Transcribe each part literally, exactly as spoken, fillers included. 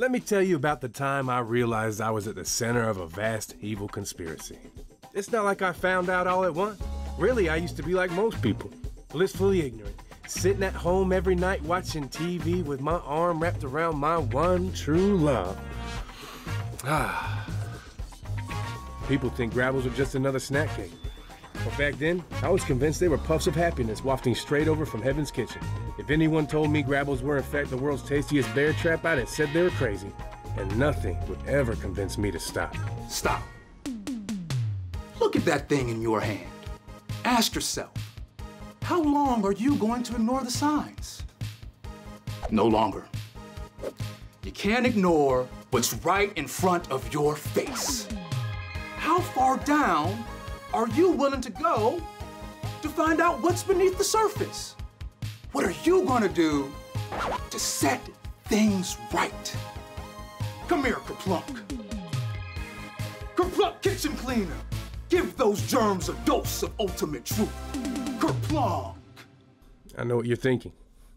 Let me tell you about the time I realized I was at the center of a vast evil conspiracy. It's not like I found out all at once. Really, I used to be like most people, blissfully ignorant, sitting at home every night watching T V with my arm wrapped around my one true love. Ah. People think Grabbles are just another snack cake. But back then, I was convinced they were puffs of happiness wafting straight over from heaven's kitchen. If anyone told me Grabbles were in fact the world's tastiest bear trap, I'd have said they were crazy. And nothing would ever convince me to stop. Stop. Look at that thing in your hand. Ask yourself, how long are you going to ignore the signs? No longer. You can't ignore what's right in front of your face. How far down are you willing to go to find out what's beneath the surface? What are you going to do to set things right? Come here, Kerplunk. Kerplunk kitchen cleaner. Give those germs a dose of ultimate truth. Kerplunk. I know what you're thinking.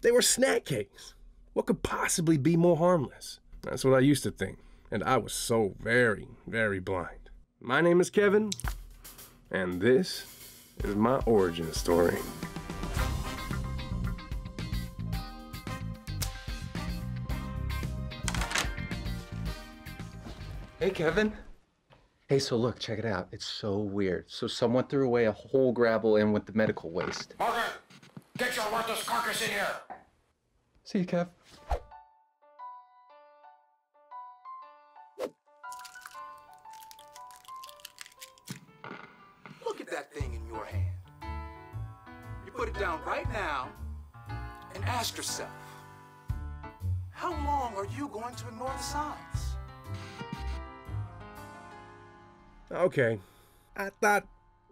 They were snack cakes. What could possibly be more harmless? That's what I used to think, and I was so very, very blind. My name is Kevin, and this is my origin story. Hey, Kevin. Hey, so look, check it out. It's so weird. So someone threw away a whole Grabble in with the medical waste. Margaret, get your worthless carcass in here. See you, Kev. That thing in your hand. You put it down right now and ask yourself, how long are you going to ignore the signs? Okay, I thought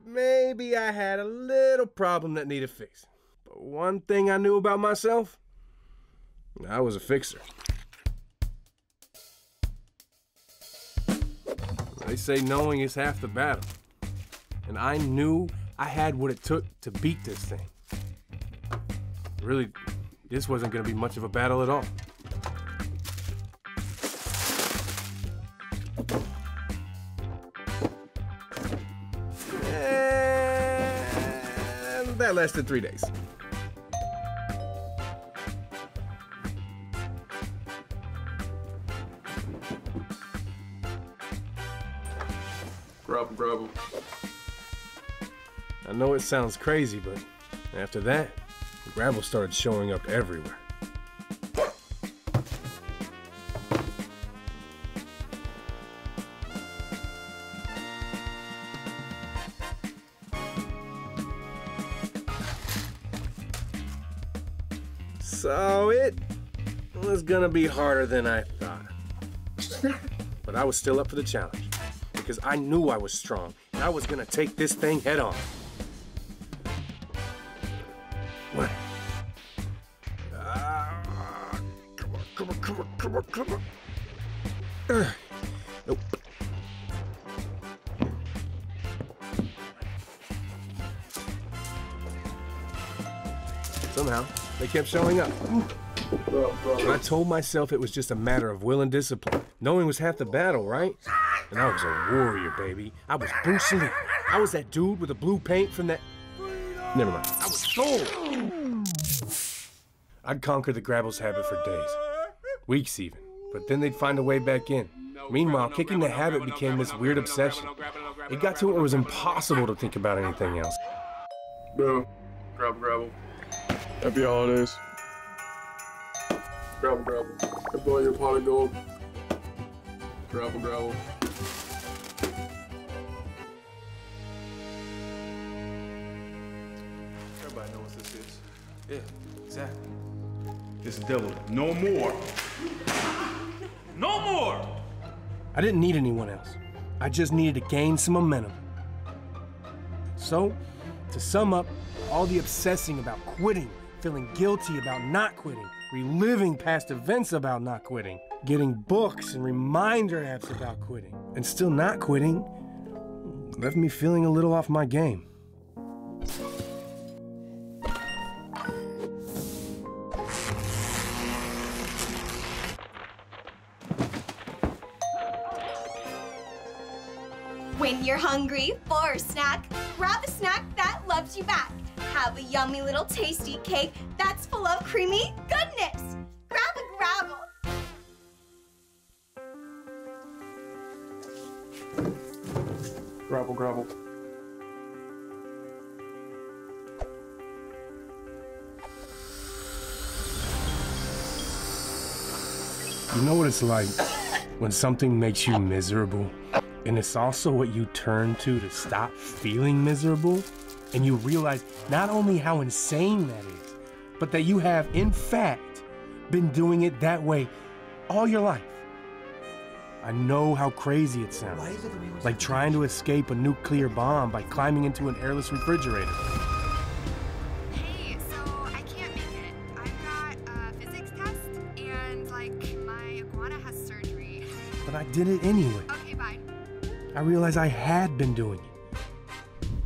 maybe I had a little problem that needed fixed. But one thing I knew about myself, I was a fixer. They say knowing is half the battle. And I knew I had what it took to beat this thing. Really, this wasn't gonna be much of a battle at all. And that lasted three days. Grubble, grubble. I know it sounds crazy, but after that, the Grabbles started showing up everywhere. So it was gonna be harder than I thought. But I was still up for the challenge, because I knew I was strong, and I was gonna take this thing head on. What? Uh, come on, come on, come on, come on, come on. Uh, nope. Somehow, they kept showing up. And I told myself it was just a matter of will and discipline. Knowing was half the battle, right? And I was a warrior, baby. I was Bruce Lee. I was that dude with the blue paint from that... Never mind. I was sold. I'd conquer the Grabbles' habit for days, weeks even, but then they'd find a way back in. Meanwhile, kicking the habit became this weird obsession. It got to where it was impossible to think about anything else. Boom. Grabble, grabble. Happy holidays. Grabble, grabble. Grab all your pot of gold. Grabble, grabble. Everybody knows what this is. Yeah, exactly. This devil, no more. No more! I didn't need anyone else. I just needed to gain some momentum. So, to sum up, all the obsessing about quitting, feeling guilty about not quitting, reliving past events about not quitting, getting books and reminder apps about quitting, and still not quitting, left me feeling a little off my game. When you're hungry for a snack, grab a snack that loves you back. Have a yummy little tasty cake that's full of creamy goodness. Grab a Grabble. Grabble, grabble. You know what it's like when something makes you miserable, and it's also what you turn to to stop feeling miserable, and you realize not only how insane that is, but that you have, in fact, been doing it that way all your life. I know how crazy it sounds, like trying to escape a nuclear bomb by climbing into an airless refrigerator. Hey, so I can't make it. I've got a physics test and, like, my iguana has surgery. But I did it anyway. Okay, bye. I realized I had been doing it.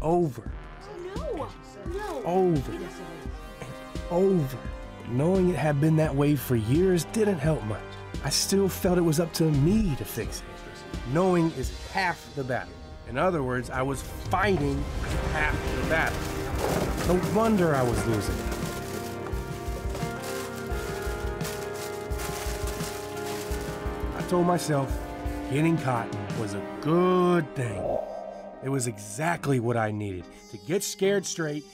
Over. No, no. Over. And over. Knowing it had been that way for years didn't help much. I still felt it was up to me to fix it. Knowing is half the battle. In other words, I was fighting half the battle. No wonder I was losing. I told myself getting caught was a good thing. It was exactly what I needed to get scared straight,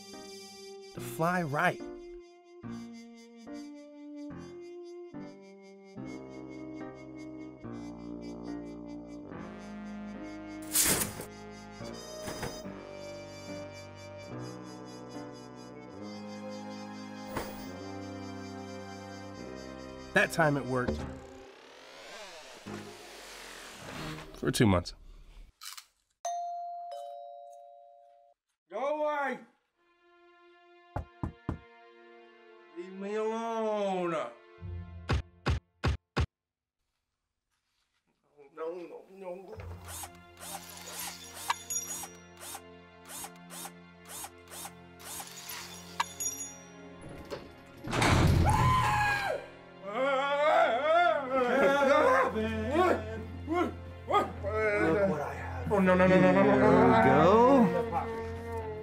to fly right. That time it worked. For two months. Go away! Leave me alone! No, no, no. No, no, no, no, no, no, no,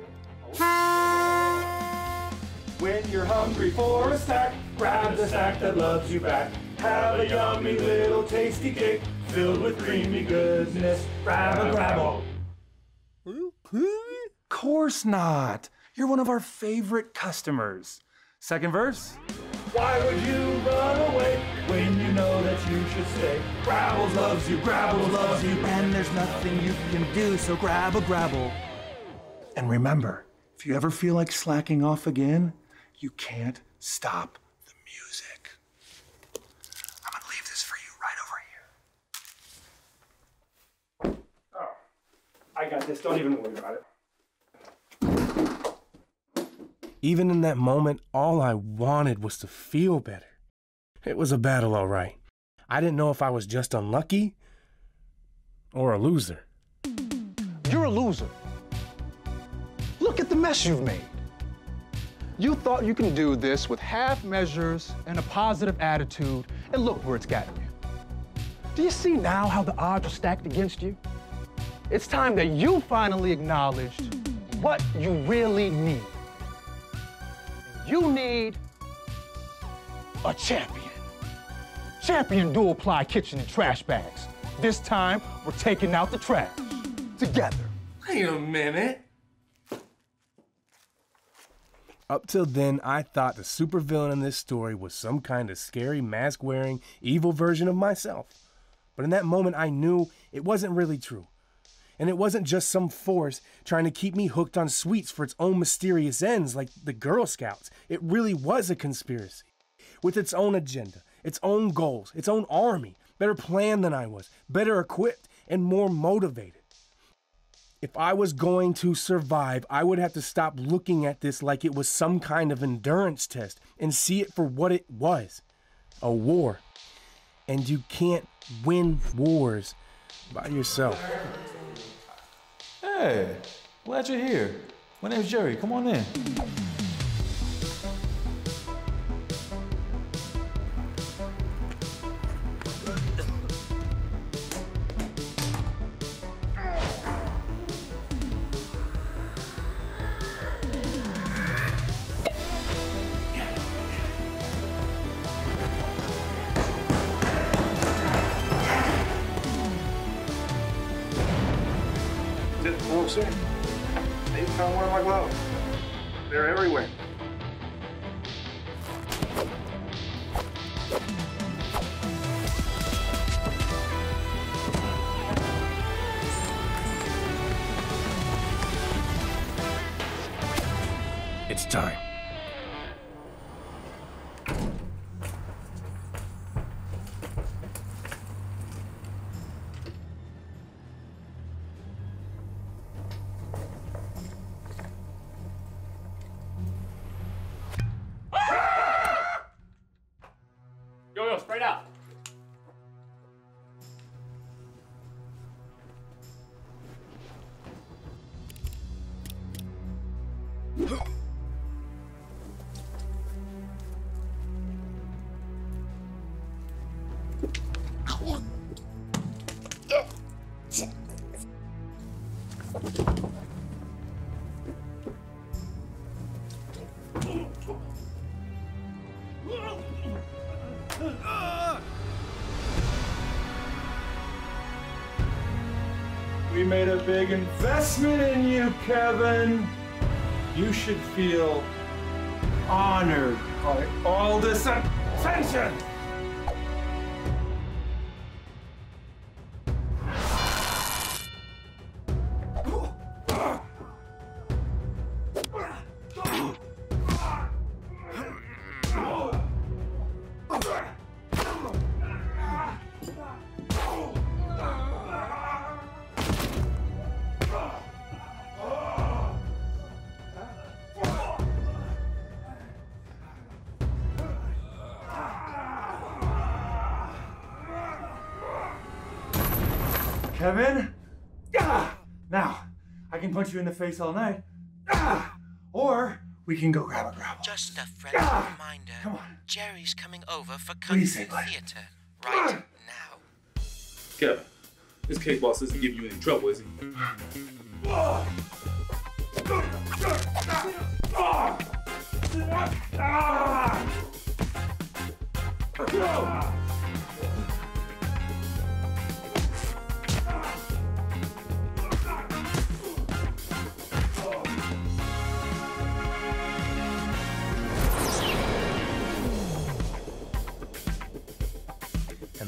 go. When you're hungry for a snack, grab the snack that loves you back. Have a yummy little tasty cake filled with creamy goodness. Grab a Grabble. Of course not. You're one of our favorite customers. Second verse. Why would you run away when you know that you should stay? Grabbles loves you, Grabbles loves you, and there's nothing you can do, so grab a Grabble. And remember, if you ever feel like slacking off again, you can't stop the music. I'm gonna leave this for you right over here. Oh, I got this, don't even worry about it. Even in that moment, all I wanted was to feel better. It was a battle, all right. I didn't know if I was just unlucky or a loser. You're a loser. Look at the mess you've made. You thought you can do this with half measures and a positive attitude, and look where it's gotten you. Do you see now how the odds are stacked against you? It's time that you finally acknowledged what you really need. You need a champion. Champion dual-ply kitchen and trash bags. This time, we're taking out the trash together. Wait a minute. Up till then, I thought the supervillain in this story was some kind of scary, mask-wearing, evil version of myself. But in that moment, I knew it wasn't really true. And it wasn't just some force trying to keep me hooked on sweets for its own mysterious ends like the Girl Scouts. It really was a conspiracy with its own agenda, its own goals, its own army, better planned than I was, better equipped and more motivated. If I was going to survive, I would have to stop looking at this like it was some kind of endurance test and see it for what it was, a war. And you can't win wars by yourself. Hey, glad you're here. My name's Jerry, come on in. sick. I even found one of my gloves. They're everywhere. It's time. We made a big investment in you, Kevin. You should feel honored by all this attention. Kevin, ah! Now, I can punch you in the face all night, ah! Or we can go grab a Grabble. Just a friendly ah! reminder, come on. Jerry's coming over for country theater right ah! now. Kevin, this cake boss isn't giving you any trouble, is he? Ah! Ah! Ah! Ah!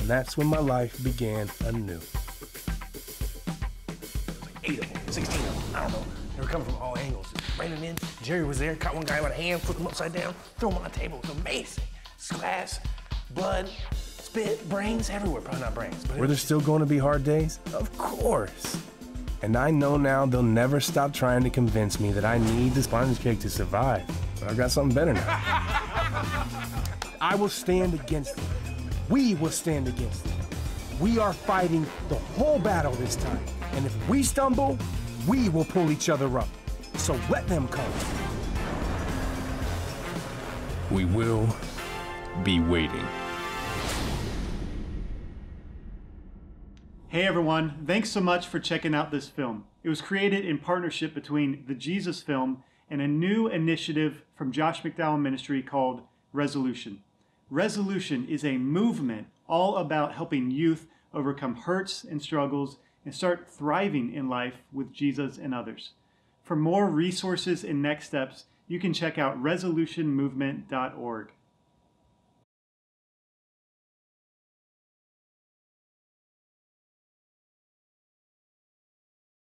That's when my life began anew. Eight of them, sixteen of them, I don't know. They were coming from all angles, just raining in. Jerry was there, caught one guy with a hand, flipped him upside down, threw him on the table. It was amazing. Glass, blood, spit, brains everywhere. Probably not brains. But were there still going to be hard days? Of course. And I know now they'll never stop trying to convince me that I need the sponge cake to survive. But I've got something better now. I will stand against them. We will stand against it. We are fighting the whole battle this time. And if we stumble, we will pull each other up. So let them come. We will be waiting. Hey everyone, thanks so much for checking out this film. It was created in partnership between the Jesus Film and a new initiative from Josh McDowell Ministry called Resolution. Resolution is a movement all about helping youth overcome hurts and struggles and start thriving in life with Jesus and others. For more resources and next steps, you can check out resolution movement dot org.